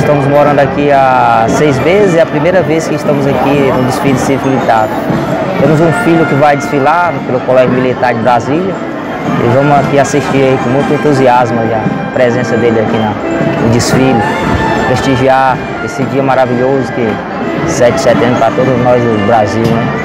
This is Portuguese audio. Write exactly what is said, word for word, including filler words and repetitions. estamos morando aqui há seis meses, é a primeira vez que estamos aqui no desfile cívico militar. Temos um filho que vai desfilar pelo Colégio Militar de Brasília e vamos aqui assistir aí com muito entusiasmo a presença dele aqui no desfile, prestigiar esse dia maravilhoso que sete de setembro para todos nós do Brasil, né?